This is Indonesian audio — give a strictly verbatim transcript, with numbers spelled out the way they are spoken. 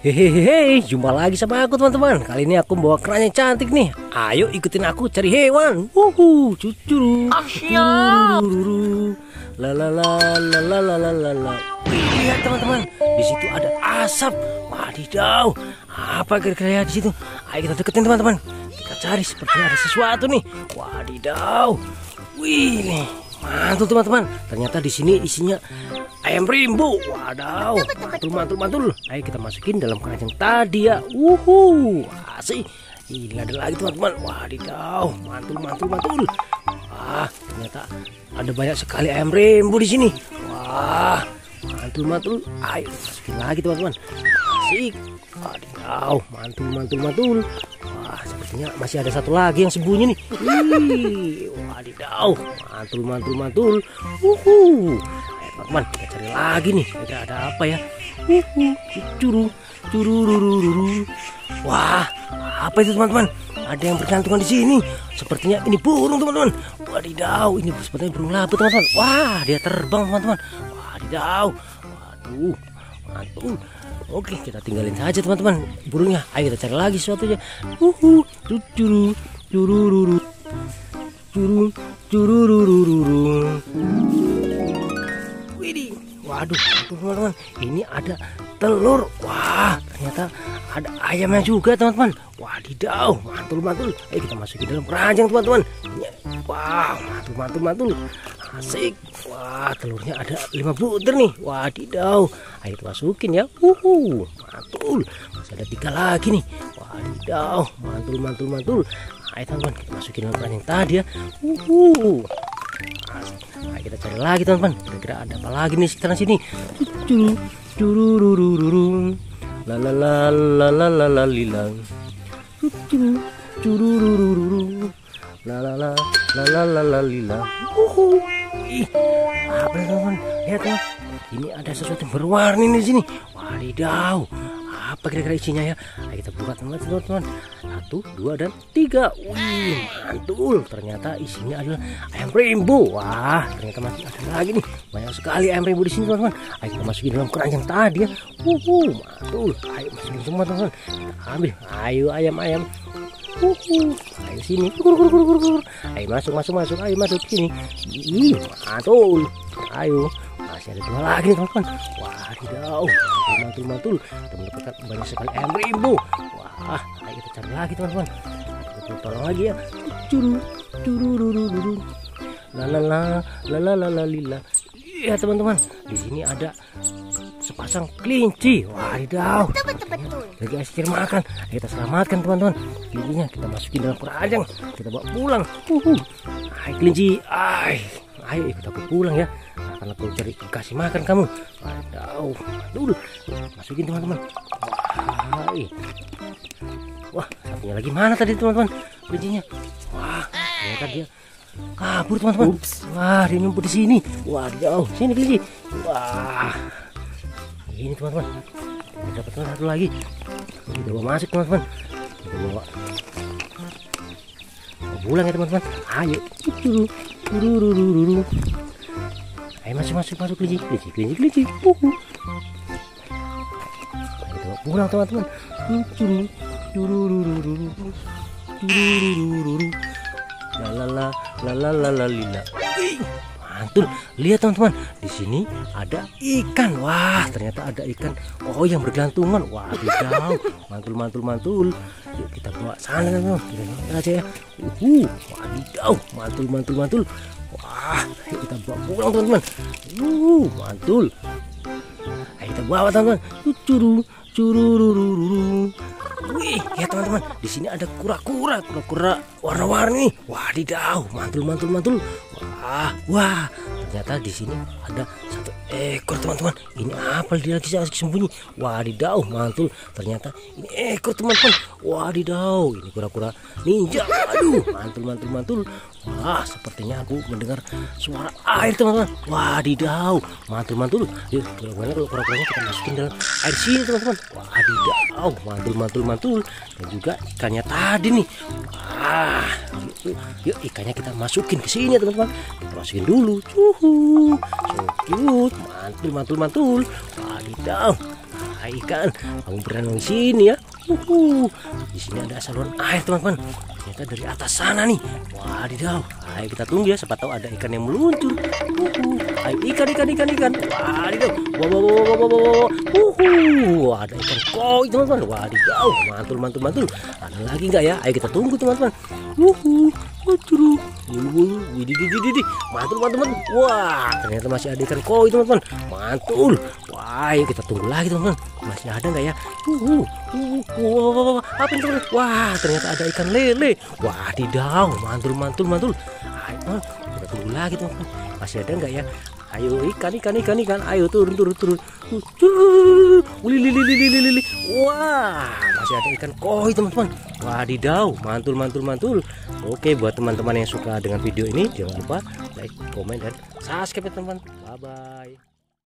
Hehehe, jumpa lagi sama aku teman-teman. Kali ini aku bawa keranya cantik nih. Ayo ikutin aku cari hewan. Wuhu, cucu. La la la la la la la. Lihat teman-teman, di situ ada asap. Wadidaw, apa kira-kira di situ? Ayo kita deketin teman-teman. Kita cari, sepertinya ada sesuatu nih. Wadidaw. Wih nih, mantul teman-teman. Ternyata di sini isinya ayam rimbo. Wadaw, mantul mantul mantul. Ayo kita masukin dalam keranjang tadi ya. Wuhu, asik. Ini ada lagi teman-teman. Wadidaw, mantul mantul mantul. Wah, ternyata ada banyak sekali ayam rimbo di sini. Wah, mantul mantul. Ayo masukin lagi teman-teman. Asik. Wadidaw, mantul mantul mantul. Wah, sepertinya masih ada satu lagi yang sembunyi nih. Wih, wadidaw, mantul mantul mantul. Wuhu. Teman, kita cari lagi nih. Ada ada apa ya? Curu, cururururu. Wah, apa itu teman-teman? Ada yang bergantungan di sini. Sepertinya ini burung teman-teman. Wadidaw, ini sepertinya burung labu teman-teman. Wah, dia terbang teman-teman. Wadidaw, waduh, mantul. Oke, kita tinggalin saja teman-teman burungnya. Ayo kita cari lagi sesuatunya. Uhu, curu, cururururu, curu, cururururu. Waduh, teman-teman, ini ada telur. Wah, ternyata ada ayamnya juga, teman-teman. Wadidaw, mantul, mantul. Ayo kita masukin dalam keranjang, teman-teman. Wah, mantul, mantul, mantul. Asik. Wah, telurnya ada lima butir nih. Wadidaw. Ayo kita masukin ya. Uhu, mantul. Masih ada tiga lagi nih. Wadidaw, mantul, mantul, mantul. Ayo teman-teman, kita masukin dalam keranjang tadi ya. Uhu. Nah, kita cari lagi teman-teman. Kira-kira ada apa lagi nih sekitaran sini? Cururururururung, la la la la la la la lilang. Cururururururung, la la la la la la la lilang. Uhu, ih, apa teman-teman? Lihat ya, ini ada sesuatu yang berwarna di sini. Wadidaw, apa kira-kira isinya ya? Ayo kita buka teman-teman. Satu, dua, dan tiga. Wih, mantul. Ternyata isinya adalah ayam rimbo. Wah, ternyata masih ada lagi nih. Banyak sekali ayam rimbo di sini teman-teman. Ayo kita masukin dalam keranjang tadi ya. Wuhu, mantul. Ayo masukin semua teman-teman. Kita ambil. Ayo ayam-ayam. Wuhu, ayo sini. Ayo masuk, masuk, masuk. Ayo masuk sini. Ih, mantul. Ayo. Masih ada dua lagi nih teman-teman. Wadidaw, mantul mantul. Kita mendapatkan banyak sekali ayam rimbo. Wah, ayo kita cari lagi teman-teman. Kita tolong lagi ya. Curu, curururururu, la la la la la la lila. Iya teman-teman, di sini ada sepasang kelinci. Wadidaw, lagi asik makan. Kita selamatkan teman-teman. Kelincinya kita masukin dalam keranjang. Kita bawa pulang. Uhu, hai kelinci, hai. Ayo ikut aku pulang ya. Akan aku cari kasih makan kamu. Wadaw, aduh, masukin teman-teman. Wah, satunya lagi mana tadi teman-teman? Kuncinya. Wah, ternyata dia kabur teman-teman. Wah, dia nyumput di sini. Wadaw, sini kelinci. Wah, ini teman-teman. Kita dapatkan satu lagi. Kita bawa masuk teman-teman. Kita bawa pulang ya teman-teman. Ayo. Rururururu. Ayo masuk masuk masuk kelinci kelinci kelinci kelinci. Uhuh. Ayo kita pulang teman-teman. Lalala lalala lila. Mantul. Lihat teman-teman, di sini ada ikan. Wah, ternyata ada ikan. Oh, yang bergelantungan. Wah, wadidaw. Mantul mantul mantul. Yuk kita bawa sana teman-teman. Kita makan aja ya. Uhuh. Wadidaw. Mantul mantul mantul. Wah, ayo kita bawa pulang teman-teman. Uh, mantul. Ayo kita bawa teman-teman. Curu, cururururu. Wih, ya teman-teman, di sini ada kura-kura, kura-kura warna-warni. Wadidaw, mantul mantul mantul. Wah, wah, ternyata di sini ada satu ekor teman-teman. Ini apa dia lagi sembunyi? Wadidaw, mantul. Ternyata ini ekor teman-teman. Wadidaw, ini kura-kura ninja. Aduh, mantul mantul mantul. Wah, sepertinya aku mendengar suara air teman-teman. Wadidaw, mantul mantul. Yuk, kura-kuranya kita masukin dalam air sini teman-teman. Wadidaw, mantul mantul mantul. Dan juga ikannya tadi nih. Wah, yuk, yuk ikannya kita masukin ke sini teman-teman. Kita masukin dulu. Cuhu, so cute. Mantul mantul mantul. Wadidaw. Hai ikan, kamu berenang di sini ya. Uhuh. Di sini ada saluran air teman-teman. Ternyata dari atas sana nih. Wadidaw. Ayo kita tunggu ya, siapa tahu ada ikan yang meluncur. Uhuh. Ayo ikan, ikan, ikan, ikan. Wadidaw. Wow, wow, wow, wow, wow, wow. Uhuh. Ada ikan koi teman-teman. Wadidaw. Mantul, mantul, mantul. Ada lagi nggak ya? Ayo kita tunggu teman-teman. Uhuh. Waduh, widih, widih, widih, mantul, mantul, mantul. Wah, ternyata masih ada ikan koi teman-teman. Mantul. Wah, yuk kita tunggu lagi teman-teman. Masih ada nggak ya? Uhuh. Uhuh. Apa ini teman-teman? Wah, ternyata ada ikan lele. Wah, didaw, mantul, mantul, mantul. Ayo, kita tunggu lagi teman-teman. Masih ada nggak ya? Ayo ikan, ikan, ikan, ikan. Ayo turun, turun, turun. Lili, wah. Masih ada ikan koi teman-teman. Wadidaw, mantul, mantul, mantul. Oke, buat teman-teman yang suka dengan video ini, jangan lupa like, komen, dan subscribe ya teman-teman. Bye-bye.